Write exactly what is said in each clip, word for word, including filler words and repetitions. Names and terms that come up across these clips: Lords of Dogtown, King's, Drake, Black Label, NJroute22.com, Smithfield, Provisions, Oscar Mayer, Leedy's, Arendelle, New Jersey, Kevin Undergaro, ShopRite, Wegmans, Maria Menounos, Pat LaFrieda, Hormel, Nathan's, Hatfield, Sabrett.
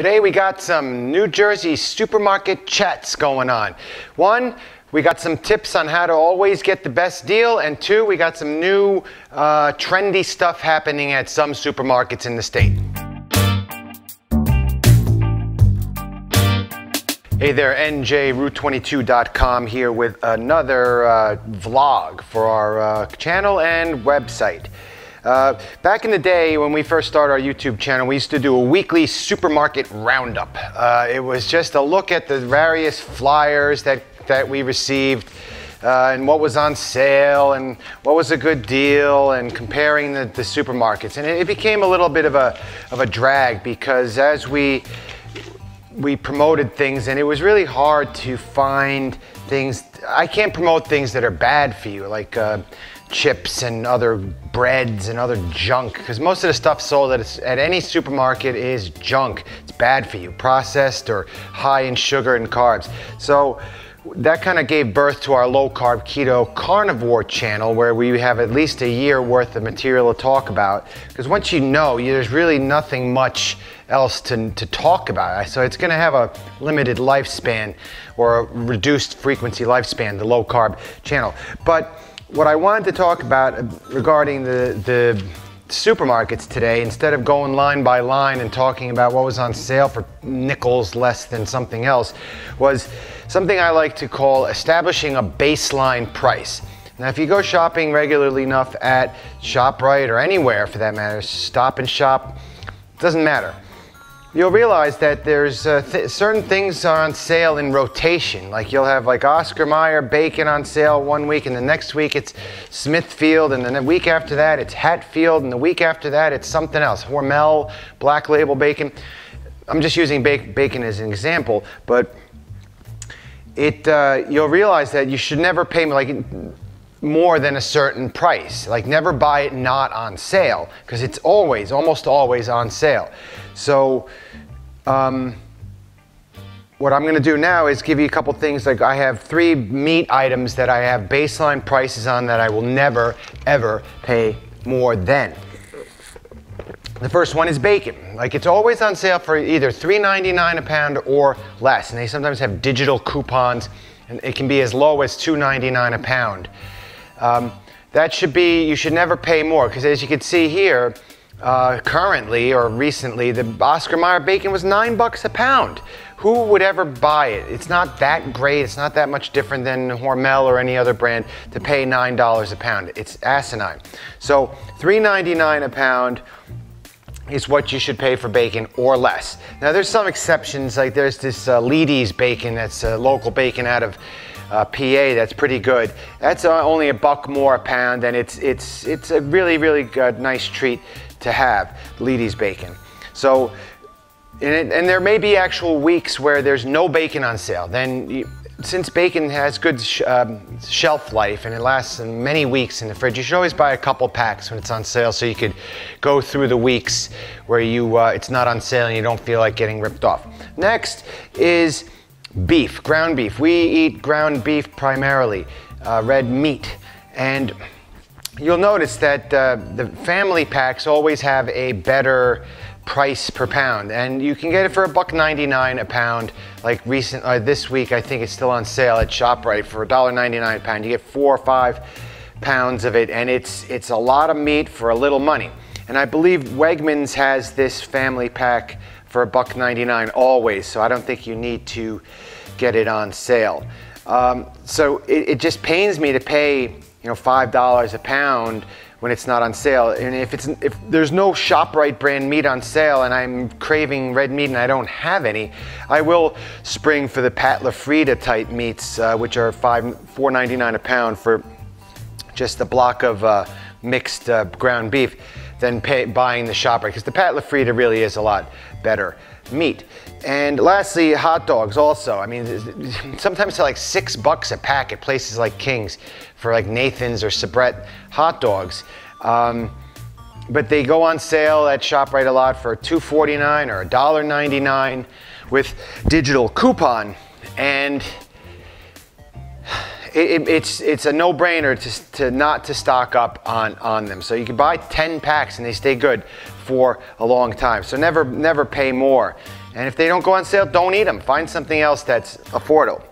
Today we got some New Jersey supermarket chats going on. One, we got some tips on how to always get the best deal, and two, we got some new uh, trendy stuff happening at some supermarkets in the state. Hey there, N J route twenty-two dot com here with another uh, vlog for our uh, channel and website. Uh, back in the day when we first started our YouTube channel, we used to do a weekly supermarket roundup. Uh, it was just a look at the various flyers that, that we received uh, and what was on sale and what was a good deal and comparing the, the supermarkets. And it, it became a little bit of a, of a drag because as we, we promoted things, and it was really hard to find things. I can't promote things that are bad for you, like uh, chips and other breads and other junk, because most of the stuff sold at, at any supermarket is junk. It's bad for you, processed or high in sugar and carbs. So that kind of gave birth to our low carb keto carnivore channel, where we have at least a year worth of material to talk about, because once you know, there's really nothing much else to, to talk about. So it's going to have a limited lifespan, or a reduced frequency lifespan, the low carb channel. But what I wanted to talk about regarding the, the supermarkets today, instead of going line by line and talking about what was on sale for nickels less than something else, was something I like to call establishing a baseline price. Now, if you go shopping regularly enough at ShopRite or anywhere for that matter, Stop and Shop, doesn't matter, you'll realize that there's uh, th certain things are on sale in rotation. Like you'll have like Oscar Mayer bacon on sale one week, and the next week it's Smithfield, and then the week after that it's Hatfield, and the week after that it's something else, Hormel, Black Label bacon. I'm just using ba bacon as an example, but it uh, you'll realize that you should never pay like more than a certain price. Like never buy it not on sale, because it's always, almost always on sale. So um, what I'm going to do now is give you a couple things. Like I have three meat items that I have baseline prices on that I will never, ever pay more than. The first one is bacon. Like it's always on sale for either three ninety-nine a pound or less. And they sometimes have digital coupons, and it can be as low as two ninety-nine a pound. Um, that should be, you should never pay more, because as you can see here, Uh, currently or recently, the Oscar Mayer bacon was nine bucks a pound. Who would ever buy it? It's not that great. It's not that much different than Hormel or any other brand to pay nine dollars a pound. It's asinine. So three ninety-nine a pound is what you should pay for bacon or less. Now there's some exceptions. Like there's this uh, Leedy's bacon. That's a uh, local bacon out of Uh, P A. That's pretty good. That's uh, only a buck more a pound, and it's it's it's a really really good, nice treat to have, Leedy's bacon. So, and, it, and there may be actual weeks where there's no bacon on sale. Then, you, since bacon has good sh um, shelf life and it lasts many weeks in the fridge, you should always buy a couple packs when it's on sale, so you could go through the weeks where you uh, it's not on sale and you don't feel like getting ripped off. Next is beef, ground beef. We eat ground beef primarily, uh, red meat. And you'll notice that uh, the family packs always have a better price per pound. And you can get it for a buck ninety-nine a pound. Like recent, uh, this week, I think it's still on sale at ShopRite for a dollar ninety-nine a pound. You get four or five pounds of it, and it's, it's a lot of meat for a little money. And I believe Wegmans has this family pack for a buck ninety-nine always, so I don't think you need to get it on sale. Um, so it, it just pains me to pay, you know, five dollars a pound when it's not on sale. And if it's if there's no ShopRite brand meat on sale, and I'm craving red meat and I don't have any, I will spring for the Pat LaFrieda type meats, uh, which are five four ninety nine a pound for just a block of uh, mixed uh, ground beef, than pay, buying the ShopRite, because the Pat LaFrieda really is a lot better meat. And lastly, hot dogs also. I mean, sometimes they're like six bucks a pack at places like King's for like Nathan's or Sabrett hot dogs. Um, but they go on sale at ShopRite a lot for two forty-nine or a dollar ninety-nine with digital coupon. And It, it, it's it's a no-brainer to, to not to stock up on on them. So you can buy ten packs and they stay good for a long time. So never never pay more And if they don't go on sale, don't eat them. Find something else that's affordable.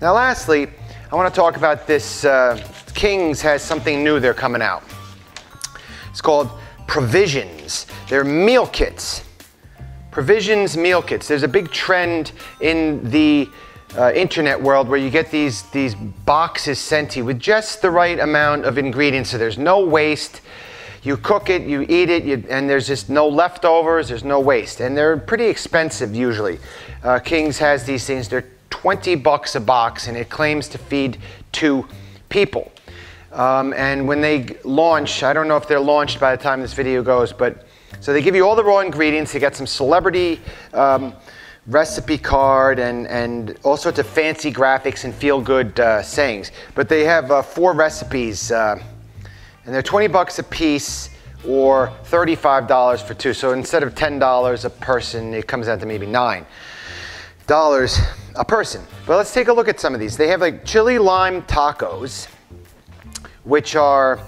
Now lastly, I want to talk about this. Uh, King's has something new they're coming out. It's called Provisions. They're meal kits. Provisions meal kits. There's a big trend in the uh, internet world where you get these, these boxes sent to you with just the right amount of ingredients, so there's no waste. You cook it, you eat it, you, and there's just no leftovers, there's no waste. And they're pretty expensive usually. Uh, King's has these things. They're twenty bucks a box, and it claims to feed two people. Um, and when they launch, I don't know if they're launched by the time this video goes, but so they give you all the raw ingredients. They got some celebrity um, recipe card and, and all sorts of fancy graphics and feel-good uh, sayings. But they have uh, four recipes, uh, and they're twenty bucks a piece or thirty-five dollars for two. So instead of ten dollars a person, it comes out to maybe nine dollars a person. But let's take a look at some of these. They have like chili lime tacos, which are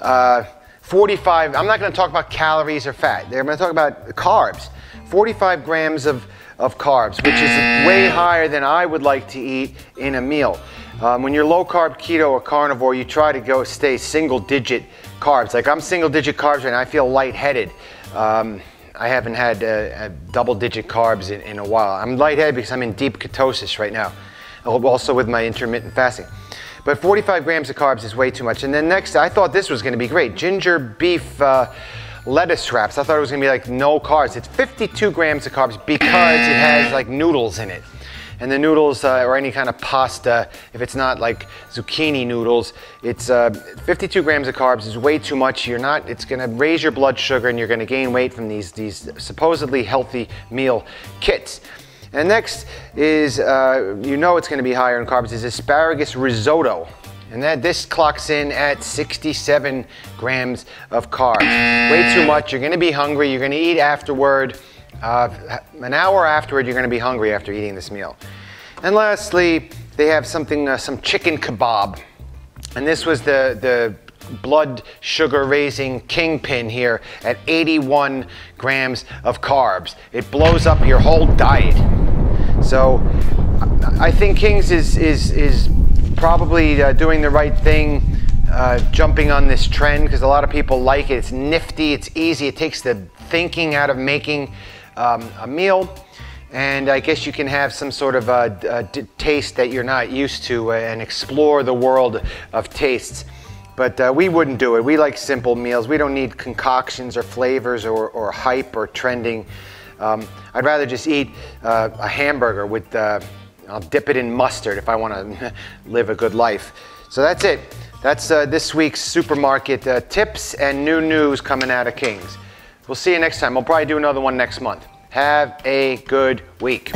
uh, forty-five, I'm not gonna talk about calories or fat. They're gonna talk about carbs. forty-five grams of, of carbs, which is way higher than I would like to eat in a meal. Um, when you're low carb, keto, or carnivore, you try to go stay single digit carbs. Like I'm single digit carbs and I feel lightheaded. Um, I haven't had uh, double digit carbs in, in a while. I'm lightheaded because I'm in deep ketosis right now. Also with my intermittent fasting. But forty-five grams of carbs is way too much. And then next, I thought this was gonna be great. Ginger beef uh, lettuce wraps. I thought it was gonna be like no carbs. It's fifty-two grams of carbs because it has like noodles in it. And the noodles uh, or any kind of pasta, if it's not like zucchini noodles, it's uh, fifty-two grams of carbs is way too much. You're not, it's gonna raise your blood sugar and you're gonna gain weight from these, these supposedly healthy meal kits. And next is, uh, you know it's gonna be higher in carbs, is asparagus risotto. And that this clocks in at sixty-seven grams of carbs. Way too much, you're gonna be hungry, you're gonna eat afterward. Uh, an hour afterward, you're gonna be hungry after eating this meal. And lastly, they have something, uh, some chicken kebab. And this was the, the blood sugar raising kingpin here at eighty-one grams of carbs. It blows up your whole diet. So I think King's is, is, is probably uh, doing the right thing, uh, jumping on this trend because a lot of people like it. It's nifty, it's easy, it takes the thinking out of making um, a meal. And I guess you can have some sort of a, a taste that you're not used to and explore the world of tastes. But uh, we wouldn't do it. We like simple meals. We don't need concoctions or flavors or, or hype or trending. Um, I'd rather just eat uh, a hamburger with, uh, I'll dip it in mustard if I want to live a good life. So that's it. That's uh, this week's supermarket uh, tips and new news coming out of King's. We'll see you next time. We'll probably do another one next month. Have a good week.